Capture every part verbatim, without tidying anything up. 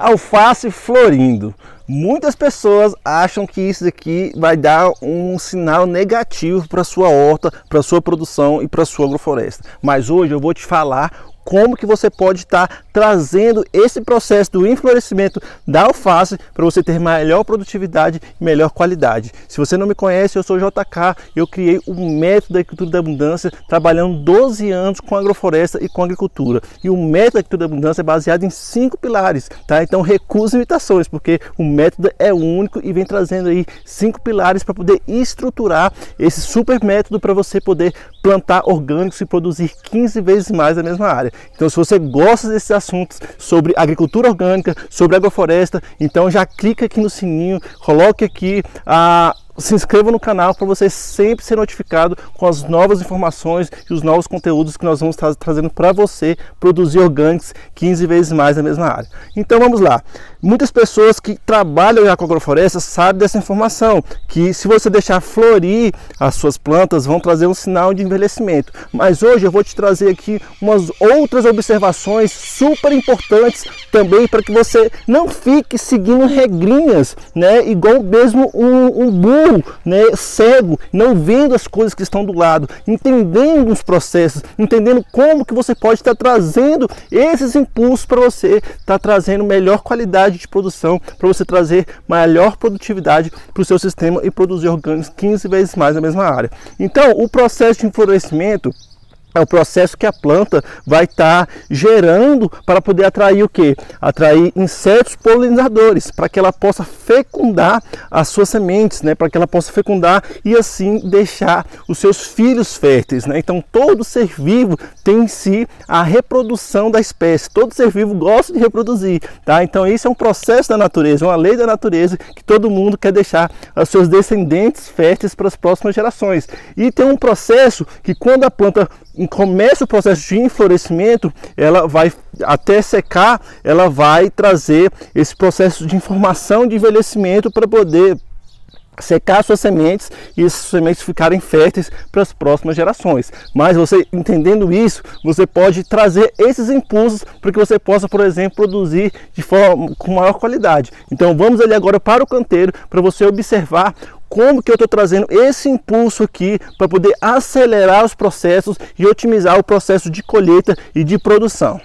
Alface florindo. Muitas pessoas acham que isso aqui vai dar um sinal negativo para sua horta, para sua produção e para sua agrofloresta. Mas hoje eu vou te falar como que você pode estar trazendo esse processo do enflorescimento da alface para você ter melhor produtividade e melhor qualidade. Se você não me conhece, eu sou J K, eu criei o método da agricultura da abundância, trabalhando doze anos com agrofloresta e com agricultura. E o método da agricultura da abundância é baseado em cinco pilares, tá? Então recusa imitações, porque o método é único e vem trazendo aí cinco pilares para poder estruturar esse super método para você poder plantar orgânicos e produzir quinze vezes mais na mesma área. Então, se você gosta desses assuntos sobre agricultura orgânica, sobre agrofloresta, então já clica aqui no sininho, coloque aqui, a, se inscreva no canal para você sempre ser notificado com as novas informações e os novos conteúdos que nós vamos estar trazendo para você produzir orgânicos quinze vezes mais na mesma área. Então, vamos lá. Muitas pessoas que trabalham já com agrofloresta sabem dessa informação, que se você deixar florir as suas plantas, vão trazer um sinal de envelhecimento. Mas hoje eu vou te trazer aqui umas outras observações super importantes também para que você não fique seguindo regrinhas, né? Igual mesmo um, um burro, né? Cego, não vendo as coisas que estão do lado, entendendo os processos, entendendo como que você pode estar trazendo esses impulsos para você estar trazendo melhor qualidade de produção, para você trazer maior produtividade para o seu sistema e produzir orgânicos quinze vezes mais na mesma área. Então, o processo de enflorescimento é o processo que a planta vai estar gerando para poder atrair o que? Atrair insetos polinizadores, para que ela possa fecundar as suas sementes, né? Para que ela possa fecundar e assim deixar os seus filhos férteis, né? Então todo ser vivo tem em si a reprodução da espécie, todo ser vivo gosta de reproduzir, tá? Então isso é um processo da natureza, uma lei da natureza que todo mundo quer deixar os seus descendentes férteis para as próximas gerações. E tem um processo que quando a planta começa o processo de enflorescimento, ela vai até secar, ela vai trazer esse processo de informação de envelhecimento para poder secar suas sementes e essas sementes ficarem férteis para as próximas gerações. Mas você entendendo isso, você pode trazer esses impulsos para que você possa, por exemplo, produzir de forma com maior qualidade. Então vamos ali agora para o canteiro para você observar como que eu estou trazendo esse impulso aqui para poder acelerar os processos e otimizar o processo de colheita e de produção.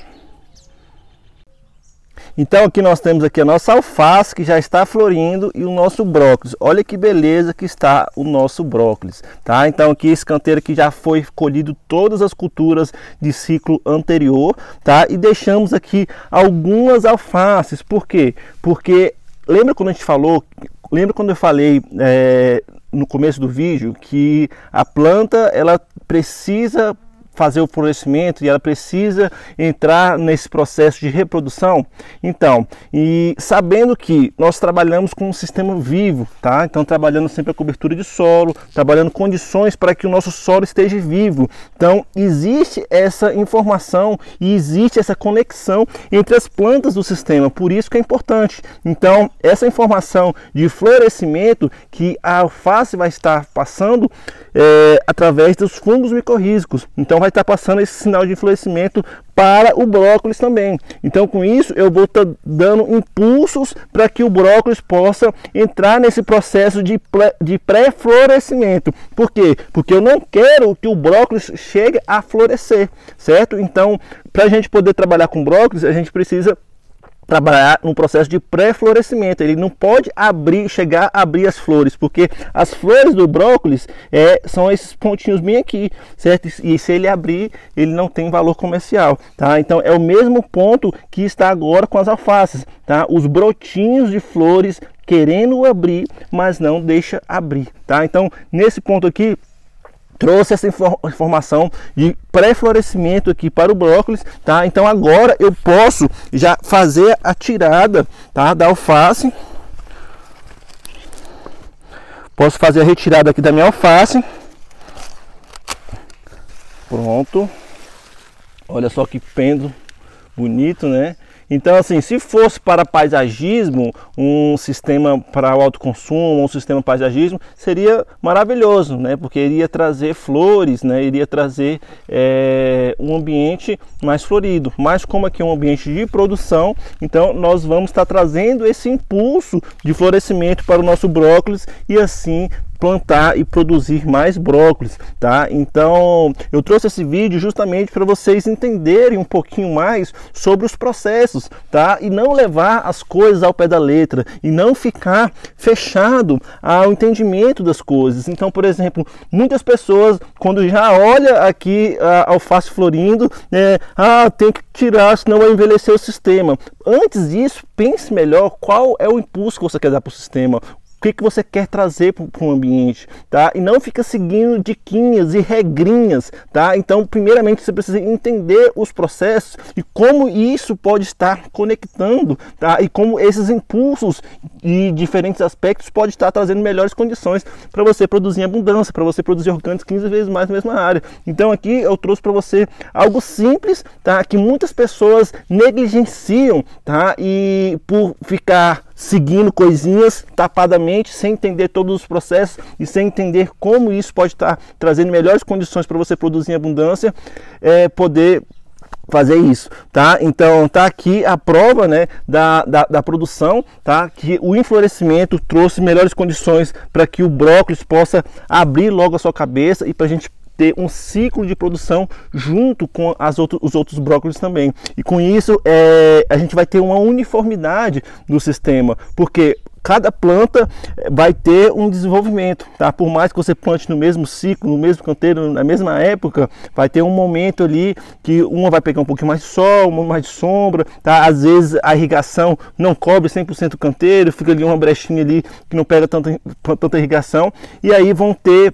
Então aqui nós temos aqui a nossa alface que já está florindo e o nosso brócolis. Olha que beleza que está o nosso brócolis, tá? Então aqui esse canteiro aqui já foi colhido todas as culturas de ciclo anterior, tá? E deixamos aqui algumas alfaces. Por quê? Porque lembra quando a gente falou, lembra quando eu falei é, no começo do vídeo que a planta ela precisa fazer o florescimento e ela precisa entrar nesse processo de reprodução. Então, e sabendo que nós trabalhamos com um sistema vivo, tá? Então trabalhando sempre a cobertura de solo, trabalhando condições para que o nosso solo esteja vivo. Então existe essa informação e existe essa conexão entre as plantas do sistema, por isso que é importante. Então essa informação de florescimento que a alface vai estar passando é, através dos fungos micorrízicos, então vai estar passando esse sinal de enflorescimento para o brócolis também. Então com isso eu vou estar dando impulsos para que o brócolis possa entrar nesse processo de pré-florescimento. Por quê? Porque eu não quero que o brócolis chegue a florescer, certo? Então para a gente poder trabalhar com brócolis a gente precisa trabalhar no processo de pré-florescimento. Ele não pode abrir, chegar a abrir as flores, porque as flores do brócolis é, são esses pontinhos bem aqui, certo? E se ele abrir, ele não tem valor comercial, tá? Então é o mesmo ponto que está agora com as alfaces, tá? Os brotinhos de flores querendo abrir, mas não deixa abrir, tá? Então nesse ponto aqui trouxe essa informação de pré-florescimento aqui para o brócolis, tá? Então agora eu posso já fazer a tirada, tá? Da alface. Posso fazer a retirada aqui da minha alface. Pronto. Olha só que pêndulo bonito, né? Então, assim, se fosse para paisagismo, um sistema para o autoconsumo, um sistema paisagismo, seria maravilhoso, né? Porque iria trazer flores, né? Iria trazer é, um ambiente mais florido. Mas como aqui é um ambiente de produção, então nós vamos estar trazendo esse impulso de florescimento para o nosso brócolis e assim plantar e produzir mais brócolis, tá? Então eu trouxe esse vídeo justamente para vocês entenderem um pouquinho mais sobre os processos, tá? E não levar as coisas ao pé da letra e não ficar fechado ao entendimento das coisas. Então, por exemplo, muitas pessoas, quando já olha aqui a alface florindo, né, ah, tem que tirar, senão vai envelhecer o sistema. Antes disso, pense melhor qual é o impulso que você quer dar para o sistema, o que, que você quer trazer para o ambiente, tá? E não fica seguindo diquinhas e regrinhas, tá? Então, primeiramente, você precisa entender os processos e como isso pode estar conectando, tá? E como esses impulsos e diferentes aspectos podem estar trazendo melhores condições para você produzir em abundância, para você produzir orgânicos quinze vezes mais na mesma área. Então, aqui eu trouxe para você algo simples, tá? Que muitas pessoas negligenciam, tá? E por ficar seguindo coisinhas tapadamente, sem entender todos os processos e sem entender como isso pode estar trazendo melhores condições para você produzir em abundância, é, poder fazer isso, tá? Então tá aqui a prova, né, da, da, da produção, tá? Que o enflorescimento trouxe melhores condições para que o brócolis possa abrir logo a sua cabeça e para a gente ter um ciclo de produção junto com as outro, os outros brócolis também. E com isso é, a gente vai ter uma uniformidade no sistema, porque cada planta vai ter um desenvolvimento, tá? Por mais que você plante no mesmo ciclo, no mesmo canteiro, na mesma época, vai ter um momento ali que uma vai pegar um pouquinho mais de sol, uma mais de sombra, tá? Às vezes a irrigação não cobre cem por cento o canteiro, fica ali uma brechinha ali que não pega tanta, tanta irrigação, e aí vão ter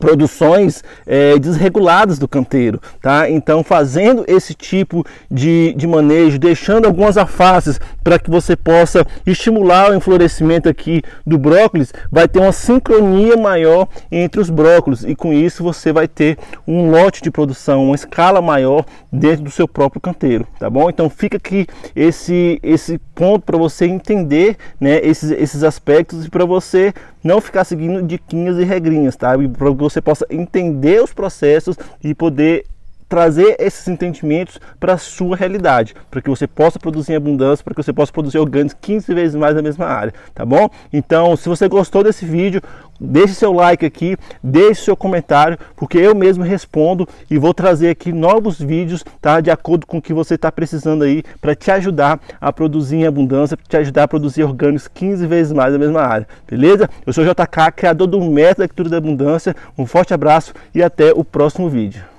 produções é, desreguladas do canteiro, tá? Então, fazendo esse tipo de, de manejo, deixando algumas alfaces para que você possa estimular o enflorescimento aqui do brócolis, vai ter uma sincronia maior entre os brócolis e com isso você vai ter um lote de produção, uma escala maior dentro do seu próprio canteiro, tá bom? Então, fica aqui esse, esse ponto para você entender, né, esses, esses aspectos e para você não ficar seguindo diquinhas e regrinhas, tá? E para que você possa entender os processos e poder trazer esses entendimentos para a sua realidade, para que você possa produzir em abundância, para que você possa produzir orgânicos quinze vezes mais na mesma área, tá bom? Então, se você gostou desse vídeo, deixe seu like aqui, deixe seu comentário, porque eu mesmo respondo e vou trazer aqui novos vídeos, tá? De acordo com o que você está precisando aí, para te ajudar a produzir em abundância, para te ajudar a produzir orgânicos quinze vezes mais na mesma área, beleza? Eu sou o J K, criador do método da Agricultura da Abundância, um forte abraço e até o próximo vídeo.